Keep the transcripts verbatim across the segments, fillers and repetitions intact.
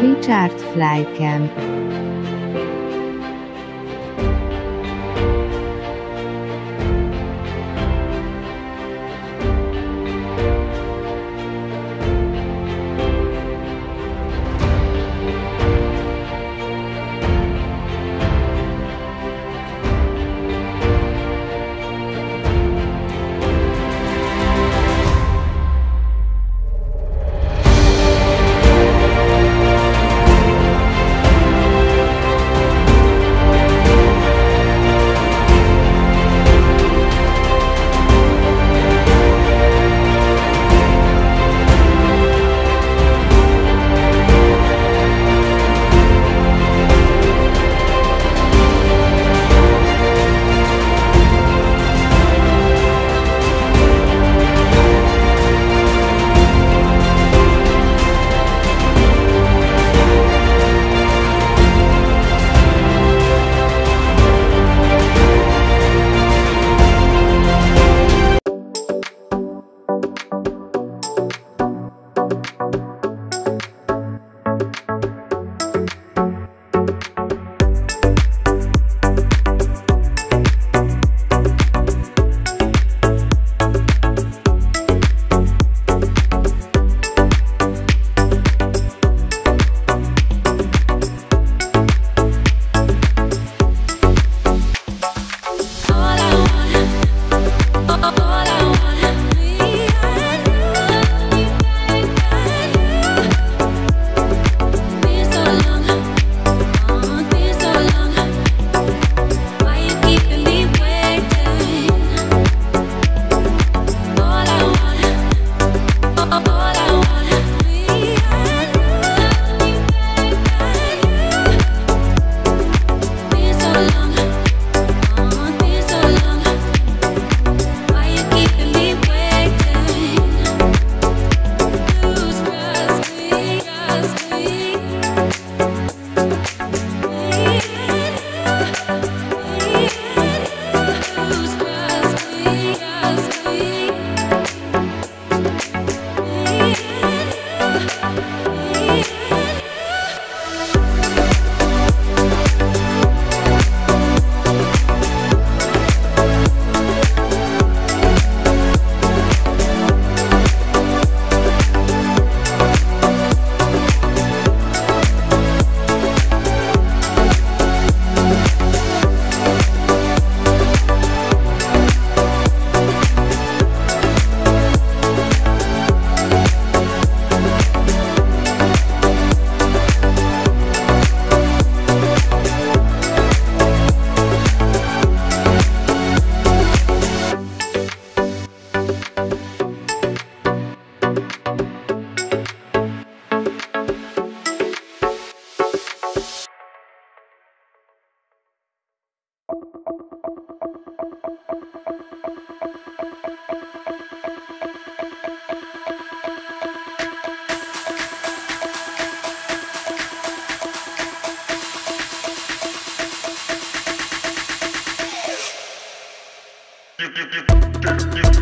Bich Art Flycamp.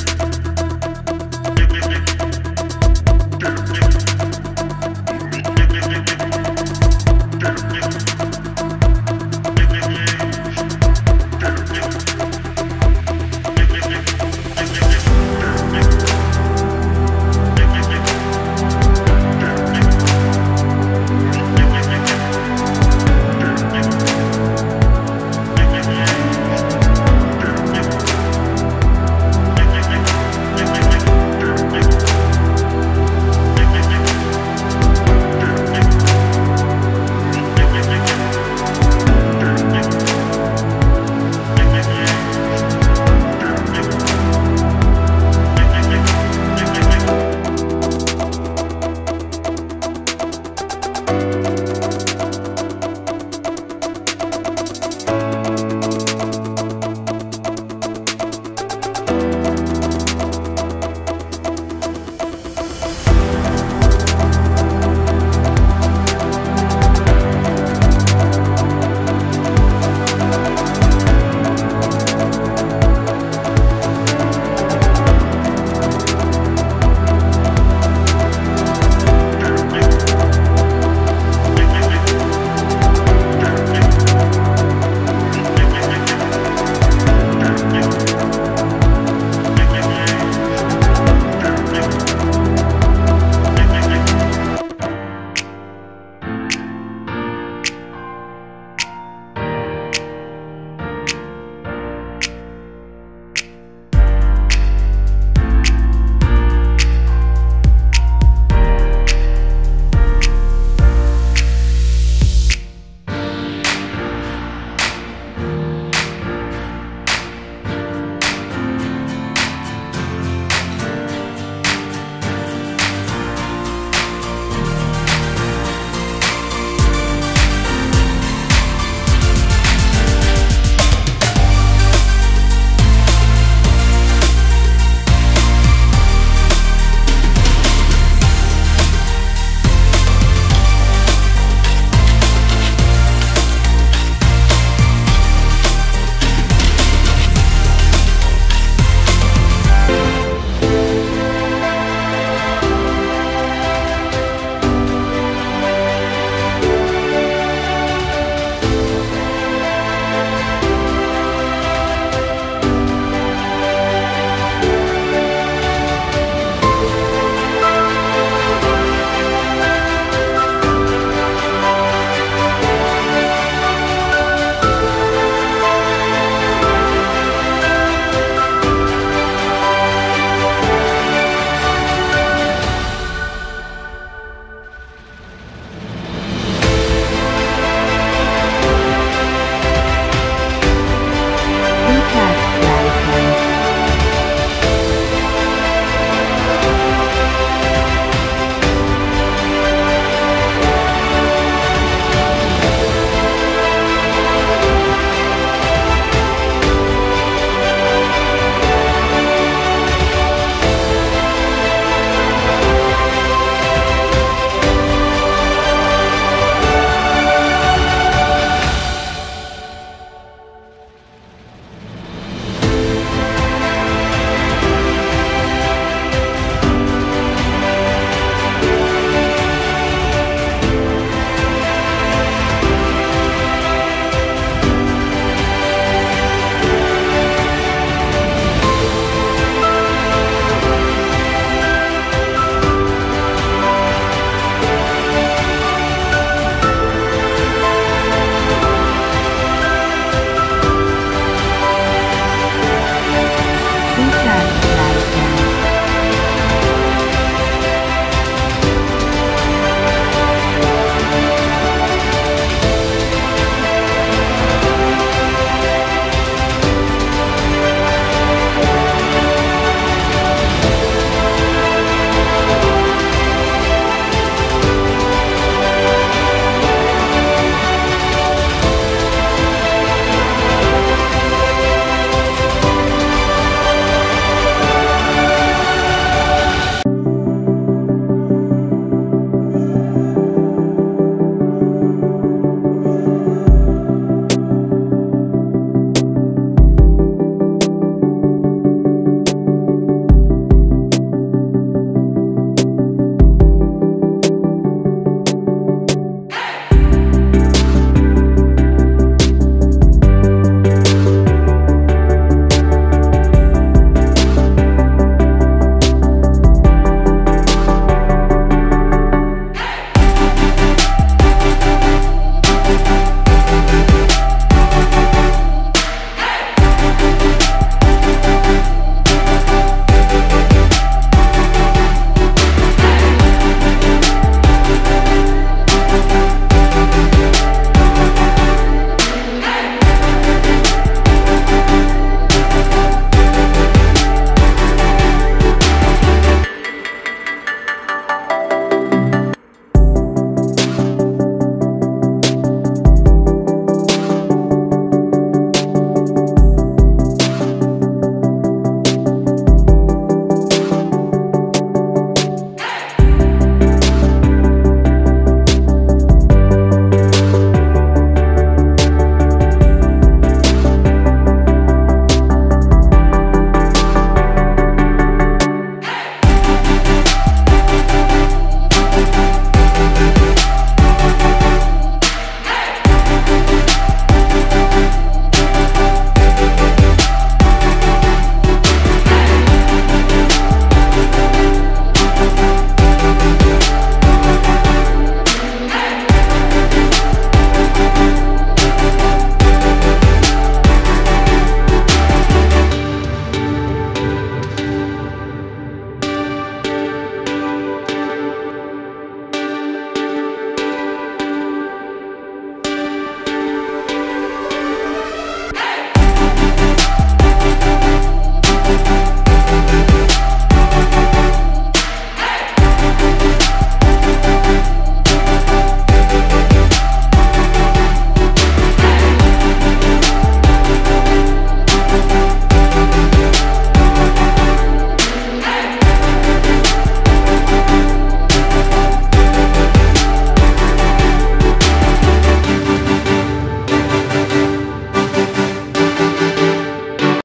You